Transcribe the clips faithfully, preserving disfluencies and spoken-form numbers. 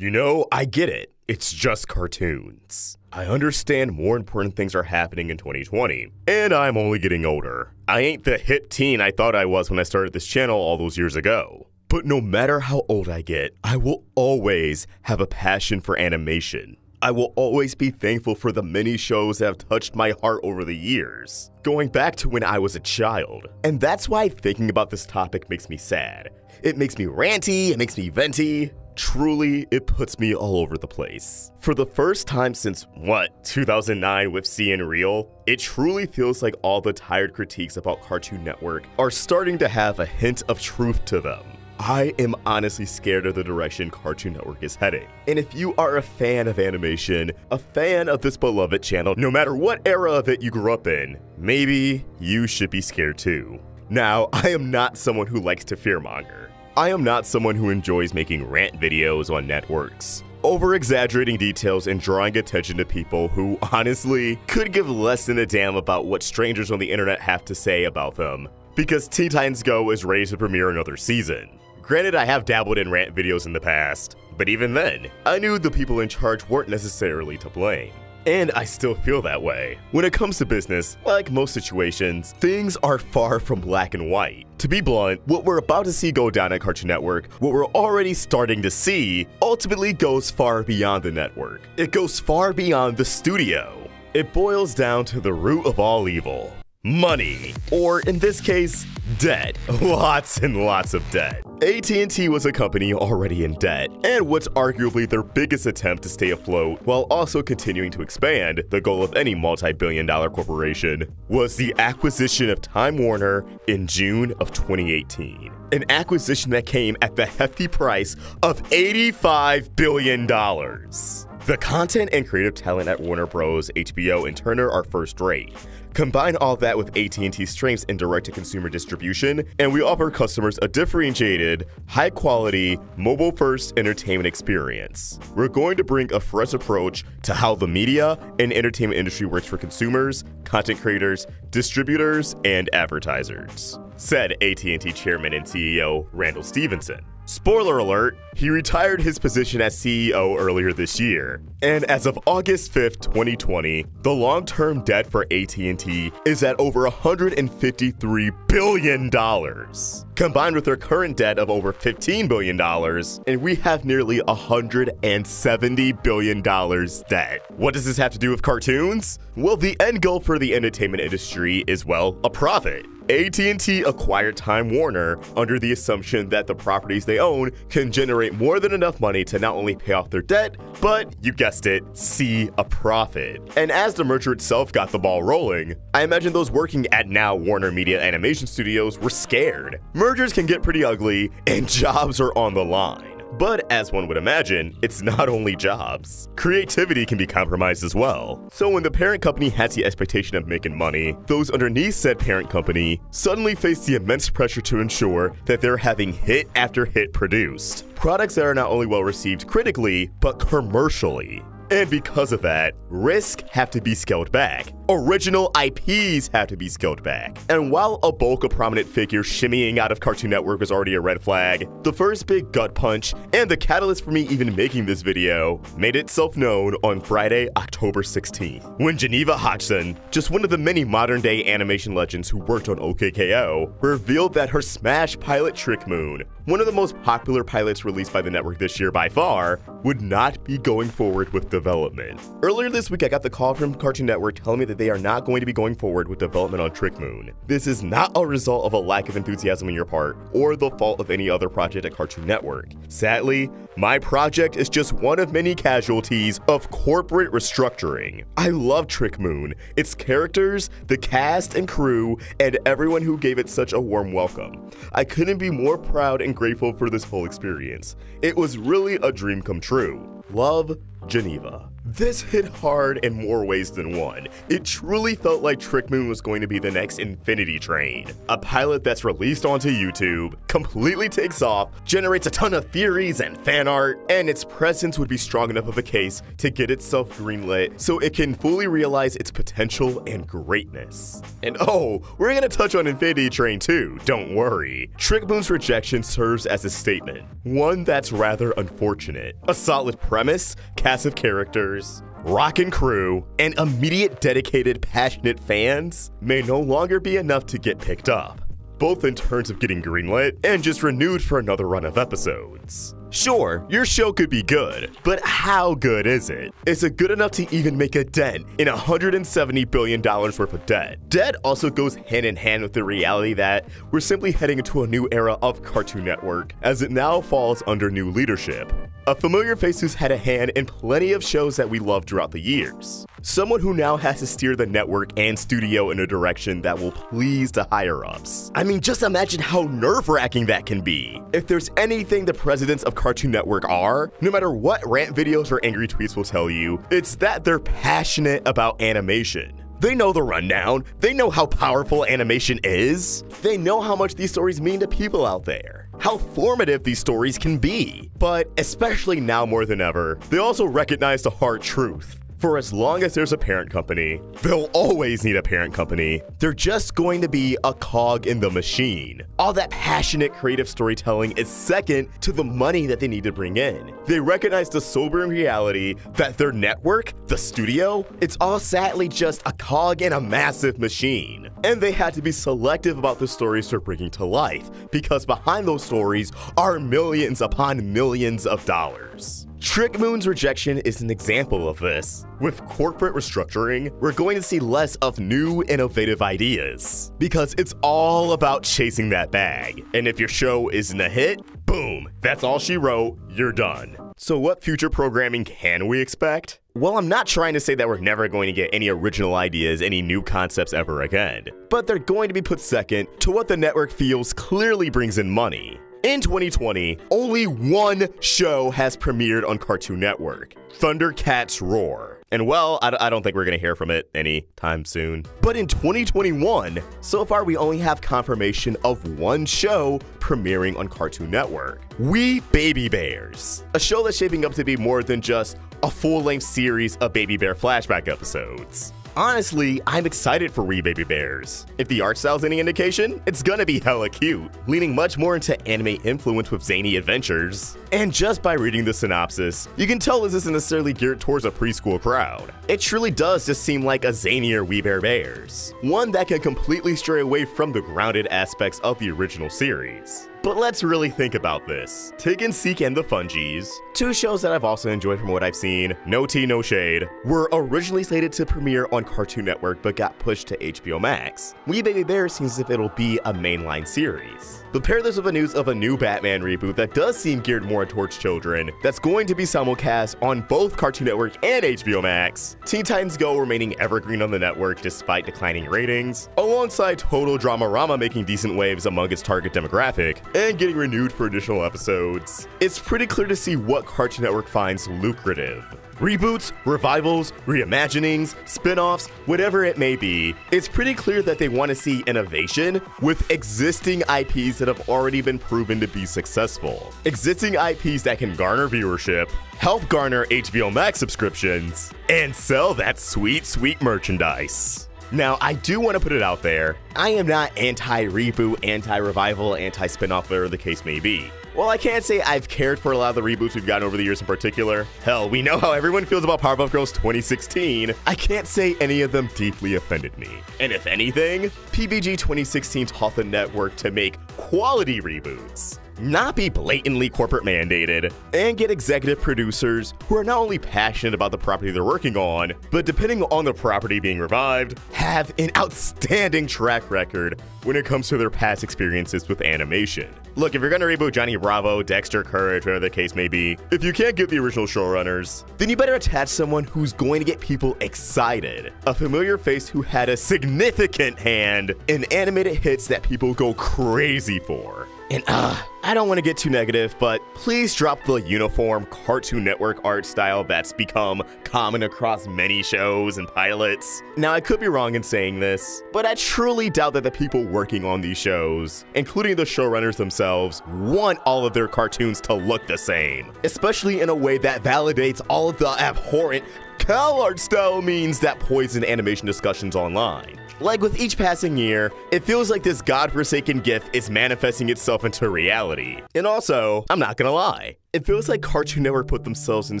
You know, I get it. It's just cartoons. I understand more important things are happening in twenty twenty, and I'm only getting older. I ain't the hip teen I thought I was when I started this channel all those years ago. But no matter how old I get, I will always have a passion for animation. I will always be thankful for the many shows that have touched my heart over the years, going back to when I was a child. And that's why thinking about this topic makes me sad. It makes me ranty, it makes me venty. Truly, it puts me all over the place. For the first time since, what, two thousand nine with C N Real? It truly feels like all the tired critiques about Cartoon Network are starting to have a hint of truth to them. I am honestly scared of the direction Cartoon Network is heading. And if you are a fan of animation, a fan of this beloved channel, no matter what era of it you grew up in, maybe you should be scared too. Now, I am not someone who likes to fearmonger. I am not someone who enjoys making rant videos on networks, over-exaggerating details and drawing attention to people who, honestly, could give less than a damn about what strangers on the internet have to say about them, because Teen Titans Go is ready to premiere another season. Granted, I have dabbled in rant videos in the past, but even then, I knew the people in charge weren't necessarily to blame. And I still feel that way. When it comes to business, like most situations, things are far from black and white. To be blunt, what we're about to see go down at Cartoon Network, what we're already starting to see, ultimately goes far beyond the network. It goes far beyond the studio. It boils down to the root of all evil. Money, or in this case, debt. Lots and lots of debt. A T and T was a company already in debt, and what's arguably their biggest attempt to stay afloat while also continuing to expand, the goal of any multi-billion dollar corporation, was the acquisition of Time Warner in June of twenty eighteen. An acquisition that came at the hefty price of eighty-five billion dollars. The content and creative talent at Warner Bros, H B O, and Turner are first rate. Combine all that with A T and T's strengths in direct-to-consumer distribution, and we offer customers a differentiated, high-quality, mobile-first entertainment experience. We're going to bring a fresh approach to how the media and entertainment industry works for consumers, content creators, distributors, and advertisers, said A T and T chairman and C E O Randall Stephenson. Spoiler alert, he retired his position as C E O earlier this year, and as of August fifth, twenty twenty, the long-term debt for A T and T is at over one hundred fifty-three billion dollars, combined with their current debt of over fifteen billion dollars, and we have nearly one hundred seventy billion dollars debt. What does this have to do with cartoons? Well, the end goal for the entertainment industry is, well, a profit. A T and T acquired Time Warner under the assumption that the properties they own can generate more than enough money to not only pay off their debt, but, you guessed it, see a profit. And as the merger itself got the ball rolling, I imagine those working at now Warner Media Animation Studios were scared. Mergers can get pretty ugly, and jobs are on the line. But as one would imagine, it's not only jobs. Creativity can be compromised as well. So when the parent company has the expectation of making money, those underneath said parent company suddenly face the immense pressure to ensure that they're having hit after hit produced. Products that are not only well received critically, but commercially. And because of that, risks have to be scaled back. Original I Ps have to be scaled back. And while a bulk of prominent figures shimmying out of Cartoon Network was already a red flag, the first big gut punch, and the catalyst for me even making this video, made itself known on Friday, October sixteenth, when Geneva Hodgson, just one of the many modern-day animation legends who worked on O K K O, revealed that her smash pilot Trick Moon, one of the most popular pilots released by the network this year by far, would not be going forward with development. Earlier this week, I got the call from Cartoon Network telling me that they are not going to be going forward with development on Trick Moon. This is not a result of a lack of enthusiasm on your part or the fault of any other project at Cartoon Network. Sadly, my project is just one of many casualties of corporate restructuring. I love Trick Moon, its characters, the cast and crew, and everyone who gave it such a warm welcome. I couldn't be more proud and grateful for this whole experience. It was really a dream come true. Love, Geneva. This hit hard in more ways than one. It truly felt like Trick Moon was going to be the next Infinity Train. A pilot that's released onto YouTube, completely takes off, generates a ton of theories and fan art, and its presence would be strong enough of a case to get itself greenlit so it can fully realize its potential and greatness. And oh, we're gonna touch on Infinity Train too, don't worry. Trick Moon's rejection serves as a statement, one that's rather unfortunate. A solid premise, cast of characters, rockin' crew, and immediate dedicated passionate fans may no longer be enough to get picked up, both in terms of getting greenlit and just renewed for another run of episodes. Sure, your show could be good, but how good is it? Is it good enough to even make a dent in one hundred seventy billion dollars worth of debt? Debt also goes hand in hand with the reality that we're simply heading into a new era of Cartoon Network, as it now falls under new leadership. A familiar face who's had a hand in plenty of shows that we love throughout the years. Someone who now has to steer the network and studio in a direction that will please the higher-ups. I mean, just imagine how nerve-wracking that can be. If there's anything the presidents of Cartoon Network are, no matter what rant videos or angry tweets will tell you, it's that they're passionate about animation. They know the rundown, they know how powerful animation is, they know how much these stories mean to people out there, how formative these stories can be. But especially now more than ever, they also recognize the hard truth. For as long as there's a parent company, they'll always need a parent company. They're just going to be a cog in the machine. All that passionate creative storytelling is second to the money that they need to bring in. They recognize the sobering reality that their network, the studio, it's all sadly just a cog in a massive machine. And they had to be selective about the stories they're bringing to life, because behind those stories are millions upon millions of dollars. Trick Moon's rejection is an example of this. With corporate restructuring, we're going to see less of new, innovative ideas, because it's all about chasing that bag. And if your show isn't a hit, boom, that's all she wrote, you're done. So what future programming can we expect? Well, I'm not trying to say that we're never going to get any original ideas, any new concepts ever again, but they're going to be put second to what the network feels clearly brings in money. In twenty twenty, only one show has premiered on Cartoon Network, Thundercats Roar. And well, I, I don't think we're gonna hear from it anytime soon. But in twenty twenty-one, so far we only have confirmation of one show premiering on Cartoon Network, We Baby Bears, a show that's shaping up to be more than just a full-length series of Baby Bear flashback episodes. Honestly, I'm excited for We Baby Bears. If the art style's any indication, it's gonna be hella cute, leaning much more into anime influence with zany adventures. And just by reading the synopsis, you can tell this isn't necessarily geared towards a preschool crowd. It truly does just seem like a zanier We Bear Bears, one that can completely stray away from the grounded aspects of the original series. But let's really think about this. Tig and Seek and the Fungies, two shows that I've also enjoyed from what I've seen, no tea, no shade, were originally slated to premiere on Cartoon Network but got pushed to H B O Max. We Baby Bears seems as if it'll be a mainline series. But pair this with the news of a new Batman reboot that does seem geared more towards children, that's going to be simulcast on both Cartoon Network and H B O Max, Teen Titans Go remaining evergreen on the network despite declining ratings, alongside Total Drama Rama making decent waves among its target demographic, and getting renewed for additional episodes. It's pretty clear to see what Cartoon Network finds lucrative. Reboots, revivals, reimaginings, spin-offs, whatever it may be, it's pretty clear that they want to see innovation with existing I Ps that have already been proven to be successful. Existing I Ps that can garner viewership, help garner H B O Max subscriptions, and sell that sweet, sweet merchandise. Now, I do want to put it out there, I am not anti-reboot, anti-revival, anti-spinoff, whatever the case may be. While I can't say I've cared for a lot of the reboots we've gotten over the years in particular, hell, we know how everyone feels about Powerpuff Girls twenty sixteen, I can't say any of them deeply offended me. And if anything, P B G twenty sixteen taught the network to make quality reboots, not be blatantly corporate mandated, and get executive producers who are not only passionate about the property they're working on, but depending on the property being revived, have an outstanding track record when it comes to their past experiences with animation. Look, if you're gonna reboot Johnny Bravo, Dexter, Courage, whatever the case may be, if you can't get the original showrunners, then you better attach someone who's going to get people excited. A familiar face who had a significant hand in animated hits that people go crazy for. And uh, I don't want to get too negative, but please drop the uniform Cartoon Network art style that's become common across many shows and pilots. Now, I could be wrong in saying this, but I truly doubt that the people working on these shows, including the showrunners themselves, want all of their cartoons to look the same, especially in a way that validates all of the abhorrent cow art style memes that poison animation discussions online. Like, with each passing year, it feels like this godforsaken gift is manifesting itself into reality. And also, I'm not gonna lie, it feels like Cartoon Network put themselves in a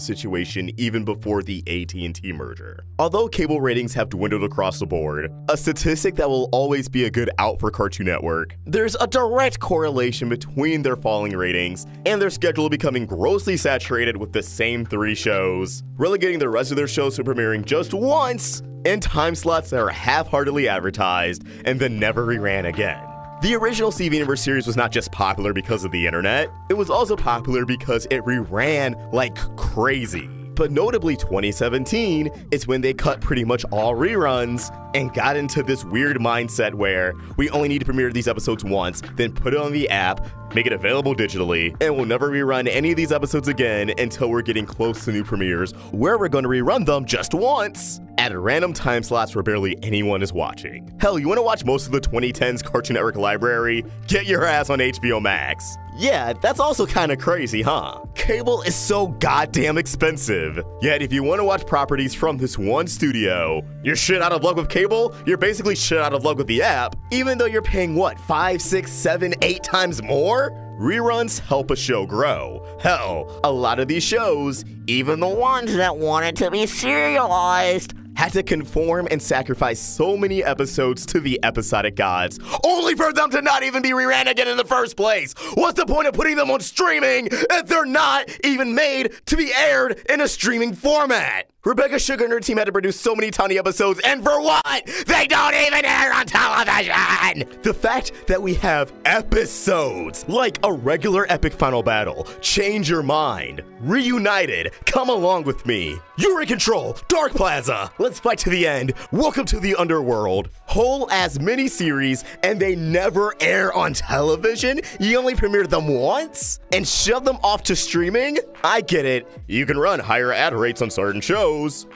situation even before the A T and T merger. Although cable ratings have dwindled across the board, a statistic that will always be a good out for Cartoon Network, there's a direct correlation between their falling ratings and their schedule becoming grossly saturated with the same three shows, relegating the rest of their shows to premiering just once in time slots that are half-heartedly advertised and then never reran again. The original Steven Universe series was not just popular because of the internet, it was also popular because it reran like crazy. But notably, twenty seventeen is when they cut pretty much all reruns and got into this weird mindset where we only need to premiere these episodes once, then put it on the app, make it available digitally, and we'll never rerun any of these episodes again until we're getting close to new premieres, where we're going to rerun them just once at random time slots where barely anyone is watching. Hell, you want to watch most of the twenty tens Cartoon Network library? Get your ass on H B O Max. Yeah, that's also kind of crazy, huh? Cable is so goddamn expensive. Yet, if you want to watch properties from this one studio, you're shit out of luck with cable, you're basically shit out of luck with the app, even though you're paying, what, five, six, seven, eight times more? Reruns help a show grow. Hell, a lot of these shows, even the ones that wanted to be serialized, had to conform and sacrifice so many episodes to the episodic gods, only for them to not even be reran again in the first place. What's the point of putting them on streaming if they're not even made to be aired in a streaming format? Rebecca Sugar and her team had to produce so many tiny episodes, and for what? They don't even air on television! The fact that we have episodes, like a regular epic final battle, Change Your Mind, Reunited, Come Along With Me, You're in Control, Dark Plaza, Let's Fight to the End, Welcome to the Underworld, whole ass miniseries, and they never air on television? You only premiered them once? And shove them off to streaming? I get it, you can run higher ad rates on certain shows,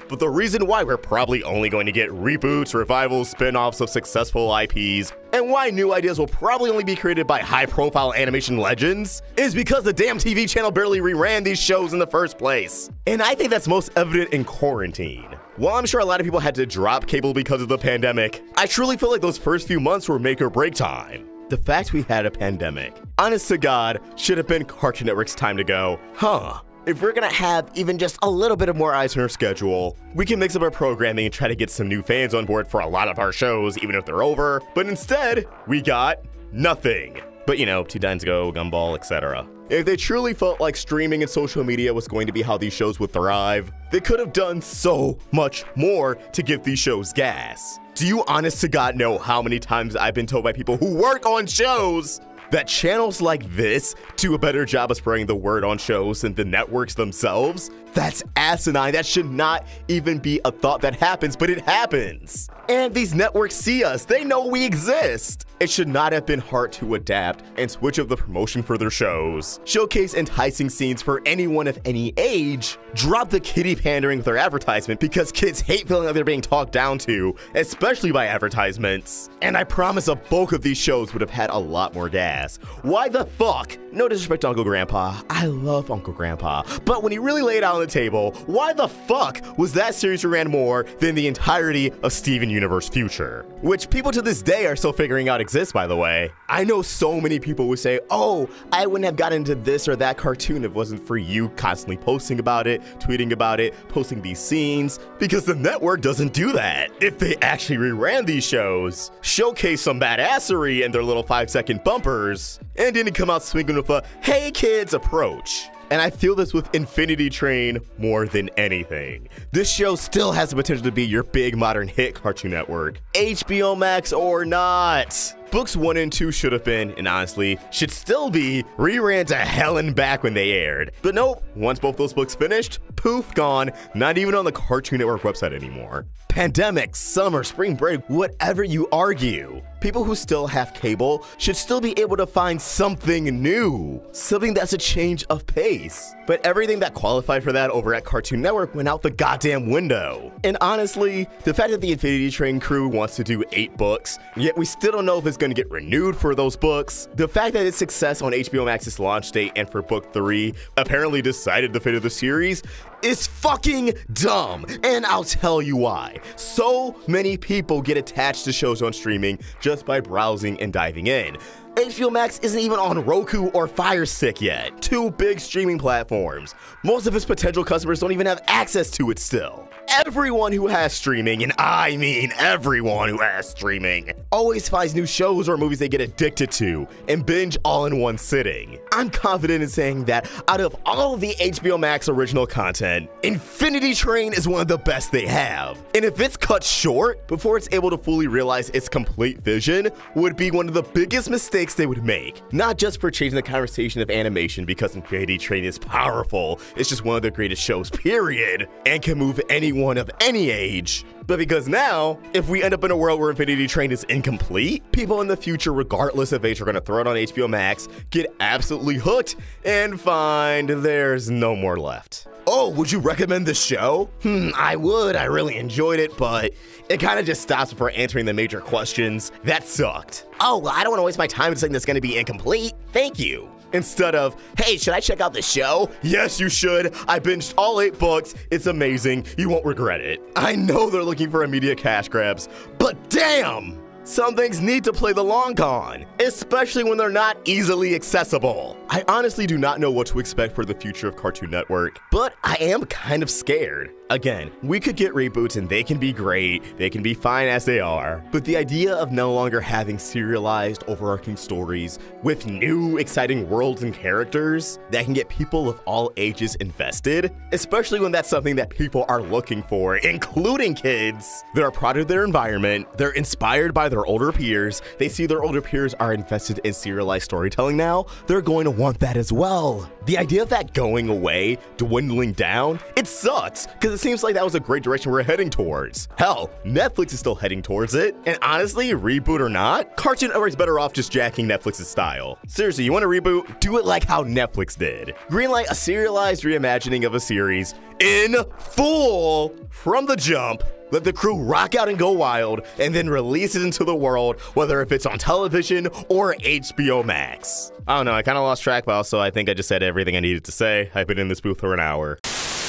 but the reason why we're probably only going to get reboots, revivals, spin-offs of successful I Ps, and why new ideas will probably only be created by high-profile animation legends, is because the damn T V channel barely reran these shows in the first place. And I think that's most evident in quarantine. While I'm sure a lot of people had to drop cable because of the pandemic, I truly feel like those first few months were make or break time. The fact we had a pandemic, honest to God, should have been Cartoon Network's time to go, huh? If we're gonna have even just a little bit of more eyes on our schedule, we can mix up our programming and try to get some new fans on board for a lot of our shows, even if they're over. But instead, we got nothing. But you know, Teen Titans Go, Gumball, et cetera. If they truly felt like streaming and social media was going to be how these shows would thrive, they could have done so much more to give these shows gas. Do you honest to God know how many times I've been told by people who work on shows that channels like this do a better job of spreading the word on shows than the networks themselves? That's asinine. That should not even be a thought that happens, but it happens. And these networks see us. They know we exist. It should not have been hard to adapt and switch up the promotion for their shows, showcase enticing scenes for anyone of any age, drop the kiddie pandering with their advertisement, because kids hate feeling like they're being talked down to, especially by advertisements. And I promise a bulk of these shows would have had a lot more gas. Why the fuck? No disrespect to Uncle Grandpa. I love Uncle Grandpa. But when he really laid out on the table, why the fuck was that series ran more than the entirety of Steven Universe Future? Which people to this day are still figuring out exists, by the way. I know so many people would say, oh, I wouldn't have gotten into this or that cartoon if it wasn't for you constantly posting about it, tweeting about it, posting these scenes, because the network doesn't do that. If they actually reran these shows, showcase some badassery in their little five-second bumpers, and didn't come out swinging with a hey kids approach. And I feel this with Infinity Train more than anything. This show still has the potential to be your big modern hit, Cartoon Network, H B O Max or not. Books one and two should have been, and honestly, should still be, reran to hell and back when they aired. But nope, once both those books finished, poof, gone, not even on the Cartoon Network website anymore. Pandemic, summer, spring break, whatever you argue, people who still have cable should still be able to find something new, something that's a change of pace. But everything that qualified for that over at Cartoon Network went out the goddamn window. And honestly, the fact that the Infinity Train crew wants to do eight books, yet we still don't know if it's going to get renewed for those books, the fact that its success on H B O Max's launch date and for book three apparently decided the fate of the series, is fucking dumb, and I'll tell you why. So many people get attached to shows on streaming just by browsing and diving in. H B O Max isn't even on Roku or Fire Stick yet, two big streaming platforms. Most of its potential customers don't even have access to it still. Everyone who has streaming, and I mean everyone who has streaming, always finds new shows or movies they get addicted to and binge all in one sitting. I'm confident in saying that out of all of the H B O Max original content, Infinity Train is one of the best they have. And if it's cut short before it's able to fully realize its complete vision, would be one of the biggest mistakes they would make, not just for changing the conversation of animation, because Infinity Train is powerful, it's just one of their greatest shows period, and can move anyone of any age, but because now, if we end up in a world where Infinity Train is incomplete, people in the future regardless of age are going to throw it on H B O Max, get absolutely hooked, and find there's no more left. Oh, would you recommend this show? Hmm, I would, I really enjoyed it, but it kind of just stops before answering the major questions. That sucked. Oh, well, I don't want to waste my time with something that's going to be incomplete. Thank you. Instead of, hey, should I check out the show? Yes, you should. I binged all eight books. It's amazing. You won't regret it. I know they're looking for immediate cash grabs, but damn! Some things need to play the long con, especially when they're not easily accessible. I honestly do not know what to expect for the future of Cartoon Network, but I am kind of scared. Again, we could get reboots and they can be great, they can be fine as they are, but the idea of no longer having serialized overarching stories with new exciting worlds and characters that can get people of all ages invested, especially when that's something that people are looking for, including kids that are proud of their environment, they're inspired by their older peers, they see their older peers are invested in serialized storytelling now, they're going to want that as well. The idea of that going away, dwindling down, it sucks, because it seems like that was a great direction we're heading towards. Hell, Netflix is still heading towards it. And honestly, reboot or not, Cartoon Network's better off just jacking Netflix's style. Seriously, you want to reboot? Do it like how Netflix did. Greenlight a serialized reimagining of a series in full from the jump. Let the crew rock out and go wild, and then release it into the world, whether if it's on television or H B O Max. I don't know, I kind of lost track, but so I think I just said everything I needed to say. I've been in this booth for an hour.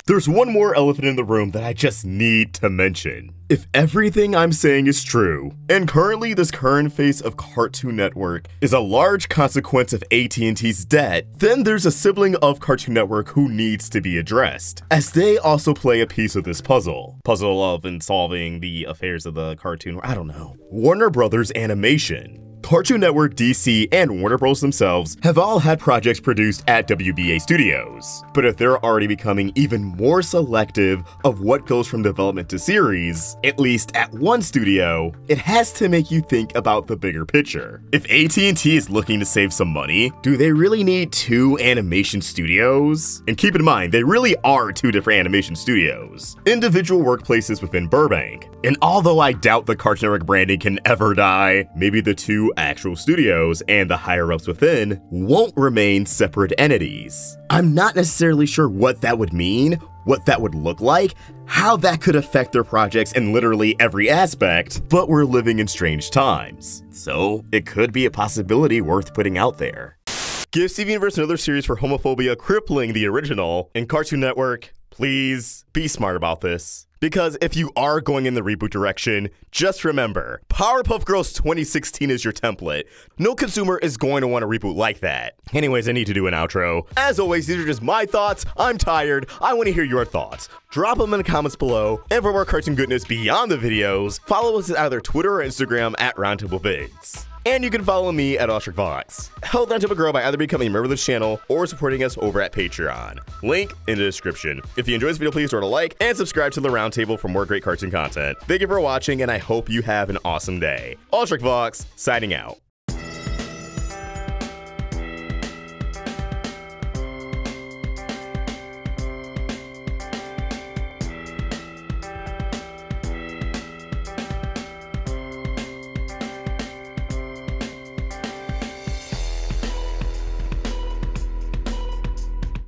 There's one more elephant in the room that I just need to mention. If everything I'm saying is true, and currently this current phase of Cartoon Network is a large consequence of A T and T's debt, then there's a sibling of Cartoon Network who needs to be addressed, as they also play a piece of this puzzle. Puzzle of in solving the affairs of the cartoon, I don't know. Warner Bros. Animation. Cartoon Network, D C, and Warner Bros. Themselves have all had projects produced at W B A Studios. But if they're already becoming even more selective of what goes from development to series, at least at one studio, it has to make you think about the bigger picture. If A T and T is looking to save some money, do they really need two animation studios? And keep in mind, they really are two different animation studios, individual workplaces within Burbank. And although I doubt the Cartoon Network branding can ever die, maybe the two actual studios and the higher-ups within won't remain separate entities. I'm not necessarily sure what that would mean, what that would look like, how that could affect their projects in literally every aspect, but we're living in strange times. So it could be a possibility worth putting out there. Give Steven Universe another series for homophobia crippling the original, and Cartoon Network, please be smart about this. Because if you are going in the reboot direction, just remember, Powerpuff Girls twenty sixteen is your template. No consumer is going to want a reboot like that. Anyways, I need to do an outro. As always, these are just my thoughts. I'm tired. I want to hear your thoughts. Drop them in the comments below. And for more cartoon goodness beyond the videos, follow us at either Twitter or Instagram at RoundtableVids. And you can follow me at AwestruckVox. Help the Roundtable grow by either becoming a member of this channel or supporting us over at Patreon. Link in the description. If you enjoyed this video, please throw it a like and subscribe to The Roundtable for more great cartoon content. Thank you for watching, and I hope you have an awesome day. AwestruckVox, signing out.